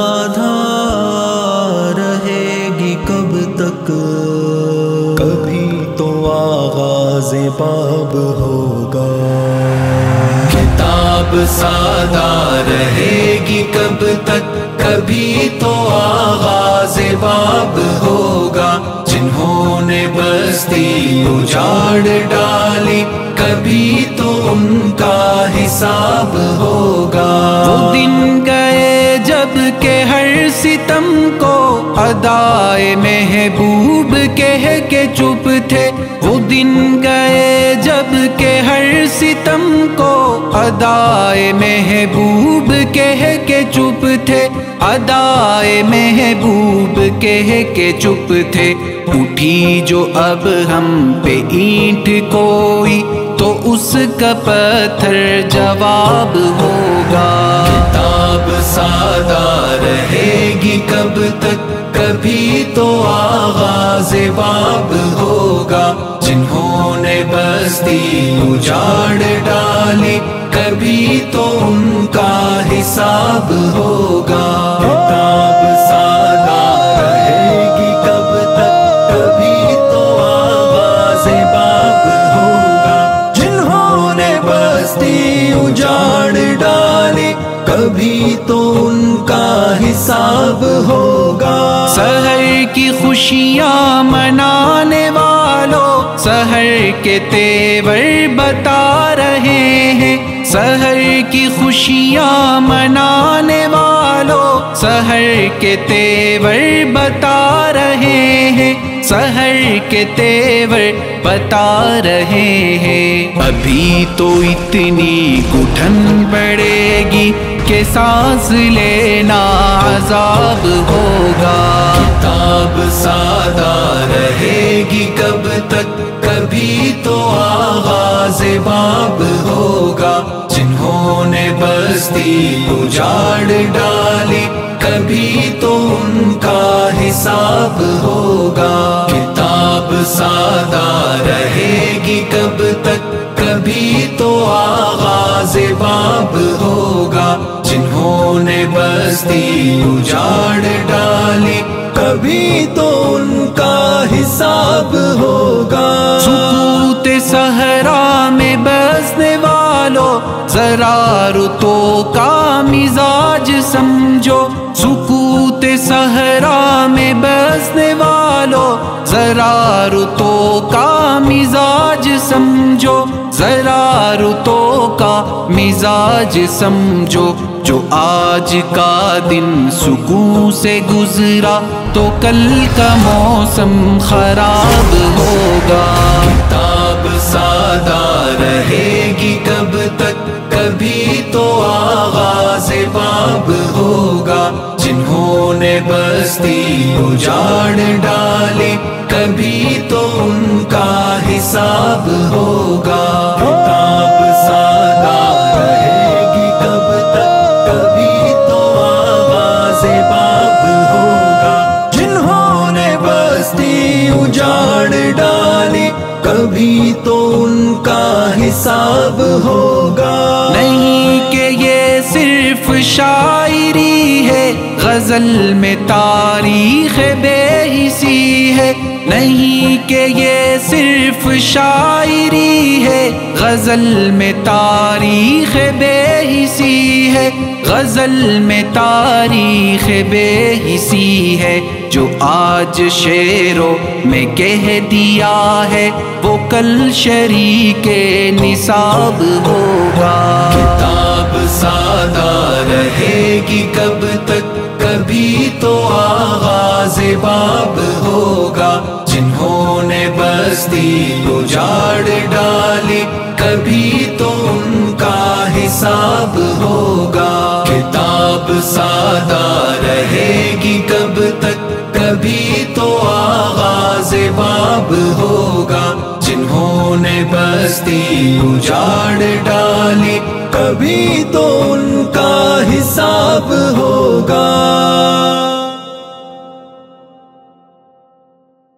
साधा रहेगी कब तक। कभी तो आगाज़ बाब होगा, किताब सादा रहेगी कब तक। कभी तो आगाज़ बाब होगा, जिन्होंने बस्ती उजाड़ डाली कभी तो उनका हिसाब होगा। वो दिन गए जब के हर सितम को अदाए महबूब कह के चुप थे। वो दिन गए जब के हर सितम को अदाए महबूब कह के चुप थे। अदाए महबूब कह के चुप थे। उठी जो अब हम पे ईंट कोई, तो उसका पत्थर जवाब होगा। किताब सादा रहेगी कब तक। कभी तो आगाज़े बाब होगा, जिन्होंने बस्ती उजाड़ डाली कभी तो उनका हिसाब होगा। किताब सादा रहेगी कब तक। कभी तो आगाज़े बाब होगा, उजाड़ डाले कभी तो उनका हिसाब होगा। सहर की खुशियाँ मनाने वालों, सहर के तेवर बता रहे हैं। सहर की खुशियाँ मनाने वालों, सहर के तेवर बता रहे हैं। सहर के तेवर बता रहे हैं। अभी तो इतनी घुटन बढ़ेगी कि सांस लेना अजाब होगा। किताब सादा रहेगी कब तक। कभी तो आगाज़े बाब होगा, जिन्होंने बस्ती उजाड़ डाली कभी तो उनका हिसाब होगा। किताब सादा रहेगी कब तक। कभी तो आगाज़े बाब होगा, जिन्होंने बस्ती उजाड़ डाली कभी तो उनका हिसाब होगा। सुकूत सहरा में बसने वालों, ज़रारतों का मिजाज समझो। सुकूत सहरा में बसने वालों, ज़रारतों का मिजाज समझो। ज़रारतों का मिजाज समझो। जो आज का दिन सुकून से गुजरा, तो कल का मौसम खराब होगा। किताब सादा रहेगी कब तक। कभी तो आगाज़े बाब होगा, जिन्होंने बस्ती उजाड़ डाली कभी तो उनका हिसाब होगा। किताब सादा रहेगी कब तक। कभी तो आगाज़े बाब होगा, जिन्होंने बस्ती उजाड़ डाली कभी तो उनका हिसाब होगा। नहीं कि ये सिर्फ शायरी है, गज़ल में तारीख़ बेहिसी है। नहीं कि ये सिर्फ शायरी है, गज़ल में तारीख़ बेहिसी है। गज़ल में तारीख़ बेहिसी है। जो आज शेरों में कह दिया है, वो कल शरीके निसाब होगा। किताब सादा रहेगी कब तक। कभी तो आगाज़े बाब होगा, जिन्होंने बस्ती उजाड़ डाली कभी तो उनका हिसाब होगा। किताब सादा रहेगी कब तक। कभी तो आगाज़े बाब होगा, जिन्होंने बस्ती उजाड़ डाली कभी तो उनका हिसाब होगा।